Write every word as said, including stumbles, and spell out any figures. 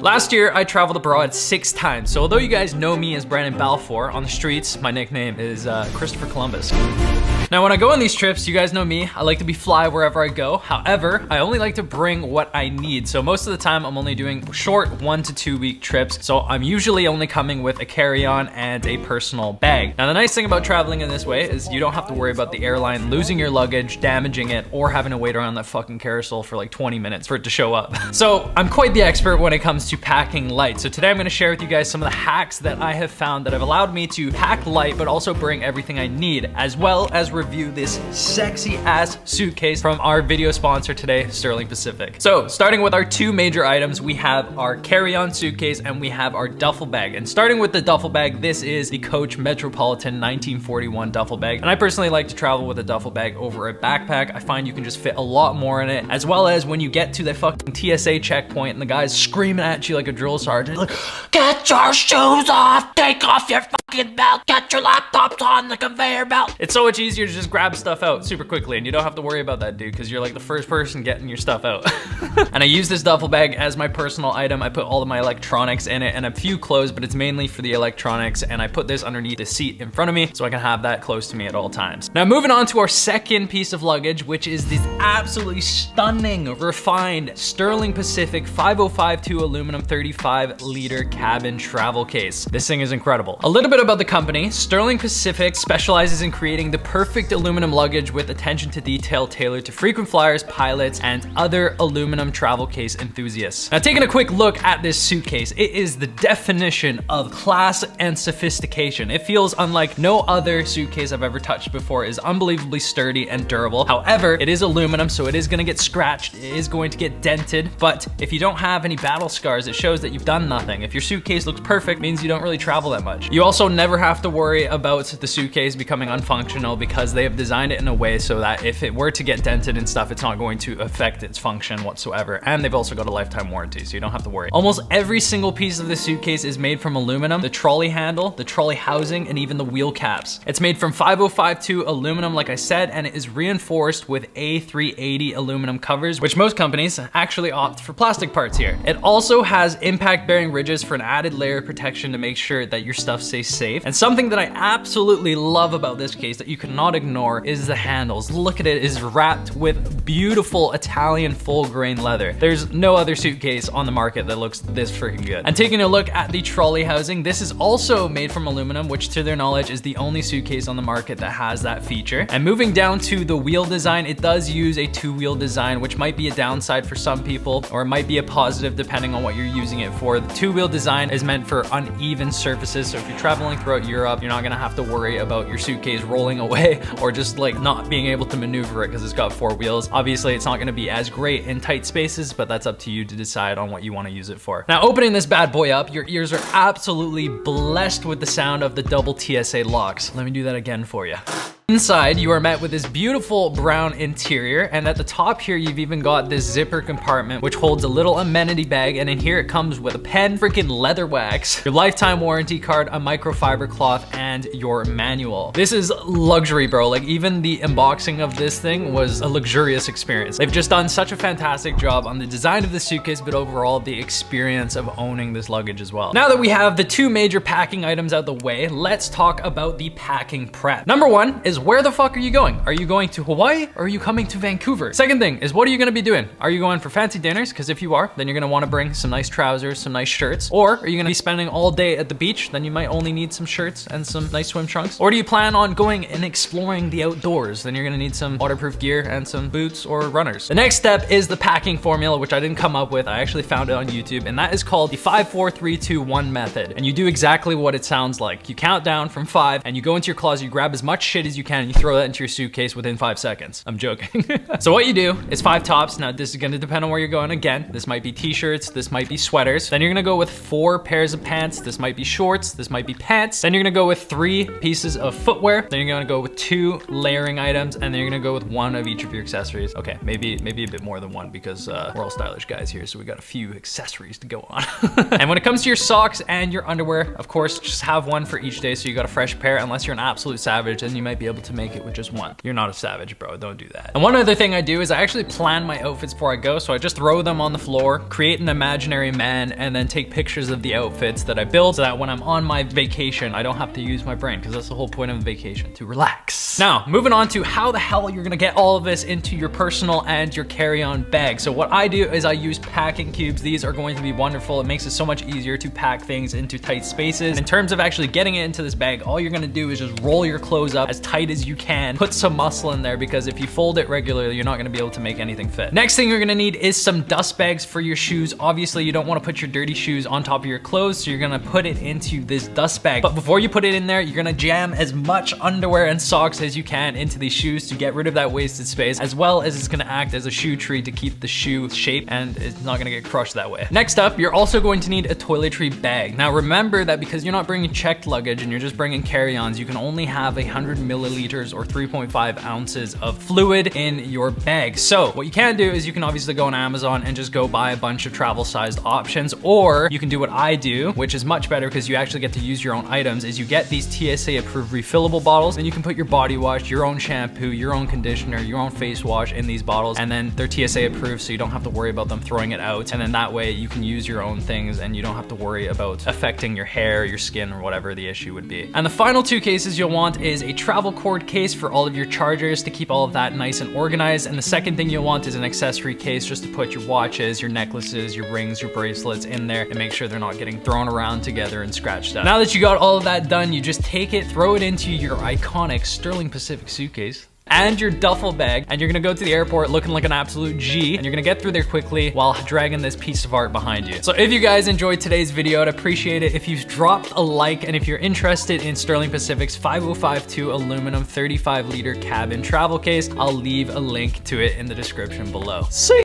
Last year, I traveled abroad six times, so although you guys know me as Brandon Balfour on the streets, my nickname is uh, Christopher Columbus. Now, when I go on these trips, you guys know me, I like to be fly wherever I go. However, I only like to bring what I need. So most of the time, I'm only doing short one to two week trips. So I'm usually only coming with a carry-on and a personal bag. Now, the nice thing about traveling in this way is you don't have to worry about the airline losing your luggage, damaging it, or having to wait around that fucking carousel for like twenty minutes for it to show up. So I'm quite the expert when it comes to packing light. So today I'm gonna share with you guys some of the hacks that I have found that have allowed me to pack light, but also bring everything I need, as well as review this sexy ass suitcase from our video sponsor today, Sterling Pacific. So starting with our two major items, we have our carry-on suitcase and we have our duffel bag. And starting with the duffel bag, this is the Coach Metropolitan nineteen forty-one duffel bag. And I personally like to travel with a duffel bag over a backpack. I find you can just fit a lot more in it, as well as when you get to the fucking T S A checkpoint and the guy's screaming at you like a drill sergeant, like, get your shoes off, take off your fucking belt, get your laptops on the conveyor belt. It's so much easier to just grab stuff out super quickly and you don't have to worry about that dude because you're like the first person getting your stuff out. And I use this duffel bag as my personal item. I put all of my electronics in it and a few clothes, but it's mainly for the electronics, and I put this underneath the seat in front of me so I can have that close to me at all times. Now moving on to our second piece of luggage, which is this absolutely stunning, refined Sterling Pacific five oh five two aluminum thirty-five liter cabin travel case. This thing is incredible. A little bit about the company. Sterling Pacific specializes in creating the perfect aluminum luggage with attention to detail tailored to frequent flyers, pilots, and other aluminum travel case enthusiasts. Now taking a quick look at this suitcase, it is the definition of class and sophistication. It feels unlike no other suitcase I've ever touched before. It is unbelievably sturdy and durable. However, it is aluminum, so it is gonna get scratched. It is going to get dented, but if you don't have any battle scars, it shows that you've done nothing. If your suitcase looks perfect, it means you don't really travel that much. You also never have to worry about the suitcase becoming unfunctional because they have designed it in a way so that if it were to get dented and stuff, it's not going to affect its function whatsoever. And they've also got a lifetime warranty, so you don't have to worry. Almost every single piece of the suitcase is made from aluminum, the trolley handle, the trolley housing, and even the wheel caps. It's made from five oh five two aluminum, like I said, and it is reinforced with A three eighty aluminum covers, which most companies actually opt for plastic parts here. It also has has impact bearing ridges for an added layer of protection to make sure that your stuff stays safe. And something that I absolutely love about this case that you cannot ignore is the handles. Look at it, it is wrapped with beautiful Italian full grain leather. There's no other suitcase on the market that looks this freaking good. And taking a look at the trolley housing, this is also made from aluminum, which to their knowledge is the only suitcase on the market that has that feature. And moving down to the wheel design, it does use a two wheel design, which might be a downside for some people, or it might be a positive depending on what you're You're using it for. The two-wheel design is meant for uneven surfaces, so if you're traveling throughout Europe, you're not gonna have to worry about your suitcase rolling away or just like not being able to maneuver it because it's got four wheels. Obviously, it's not gonna be as great in tight spaces, but that's up to you to decide on what you wanna use it for. Now, opening this bad boy up, your ears are absolutely blessed with the sound of the double T S A locks. Let me do that again for you. Inside, you are met with this beautiful brown interior, and at the top here, you've even got this zipper compartment, which holds a little amenity bag, and in here it comes with a pen, freaking leather wax, your lifetime warranty card, a microfiber cloth, and your manual. This is luxury, bro. Like, even the unboxing of this thing was a luxurious experience. They've just done such a fantastic job on the design of the suitcase, but overall, the experience of owning this luggage as well. Now that we have the two major packing items out of the way, let's talk about the packing prep. Number one is, where the fuck are you going? Are you going to Hawaii or are you coming to Vancouver? Second thing is, what are you gonna be doing? Are you going for fancy dinners? Because if you are, then you're gonna wanna bring some nice trousers, some nice shirts. Or are you gonna be spending all day at the beach? Then you might only need some shirts and some nice swim trunks. Or do you plan on going and exploring the outdoors? Then you're gonna need some waterproof gear and some boots or runners. The next step is the packing formula, which I didn't come up with. I actually found it on YouTube, and that is called the five four three two one method. And you do exactly what it sounds like. You count down from five and you go into your closet, you grab as much shit as you You can, and you throw that into your suitcase within five seconds. I'm joking. So what you do is five tops. Now this is gonna depend on where you're going. Again, this might be t-shirts, this might be sweaters. Then you're gonna go with four pairs of pants. This might be shorts, this might be pants. Then you're gonna go with three pieces of footwear. Then you're gonna go with two layering items, and then you're gonna go with one of each of your accessories. Okay, maybe maybe a bit more than one because uh, we're all stylish guys here, so we got a few accessories to go on. And when it comes to your socks and your underwear, of course, just have one for each day so you got a fresh pair, unless you're an absolute savage, and you might be able able to make it with just one. You're not a savage, bro, don't do that. And one other thing I do is I actually plan my outfits before I go, so I just throw them on the floor, create an imaginary man, and then take pictures of the outfits that I build so that when I'm on my vacation, I don't have to use my brain, because that's the whole point of a vacation, to relax. Now, moving on to how the hell you're gonna get all of this into your personal and your carry-on bag. So what I do is I use packing cubes. These are going to be wonderful. It makes it so much easier to pack things into tight spaces. In terms of actually getting it into this bag, all you're gonna do is just roll your clothes up as tight as you can, put some muscle in there, because if you fold it regularly, you're not gonna be able to make anything fit. Next thing you're gonna need is some dust bags for your shoes. Obviously, you don't wanna put your dirty shoes on top of your clothes, so you're gonna put it into this dust bag. But before you put it in there, you're gonna jam as much underwear and socks as you can into these shoes to get rid of that wasted space, as well as it's gonna act as a shoe tree to keep the shoe shape, and it's not gonna get crushed that way. Next up, you're also going to need a toiletry bag. Now remember that because you're not bringing checked luggage and you're just bringing carry-ons, you can only have one hundred milliliters or three point five ounces of fluid in your bag. So what you can do is you can obviously go on Amazon and just go buy a bunch of travel-sized options, or you can do what I do, which is much better because you actually get to use your own items, is you get these T S A-approved refillable bottles, and you can put your body wash, your own shampoo, your own conditioner, your own face wash in these bottles, and then they're T S A-approved, so you don't have to worry about them throwing it out, and then that way you can use your own things and you don't have to worry about affecting your hair, your skin, or whatever the issue would be. And the final two cases you'll want is a travel cord case for all of your chargers to keep all of that nice and organized, and the second thing you'll want is an accessory case just to put your watches, your necklaces, your rings, your bracelets in there and make sure they're not getting thrown around together and scratched up. Now that you got all of that done, you just take it, throw it into your iconic Sterling Pacific suitcase and your duffel bag, and you're gonna go to the airport looking like an absolute G, and you're gonna get through there quickly while dragging this piece of art behind you. So if you guys enjoyed today's video, I'd appreciate it if you dropped a like, and if you're interested in Sterling Pacific's five oh five two aluminum thirty-five liter cabin travel case, I'll leave a link to it in the description below. See ya!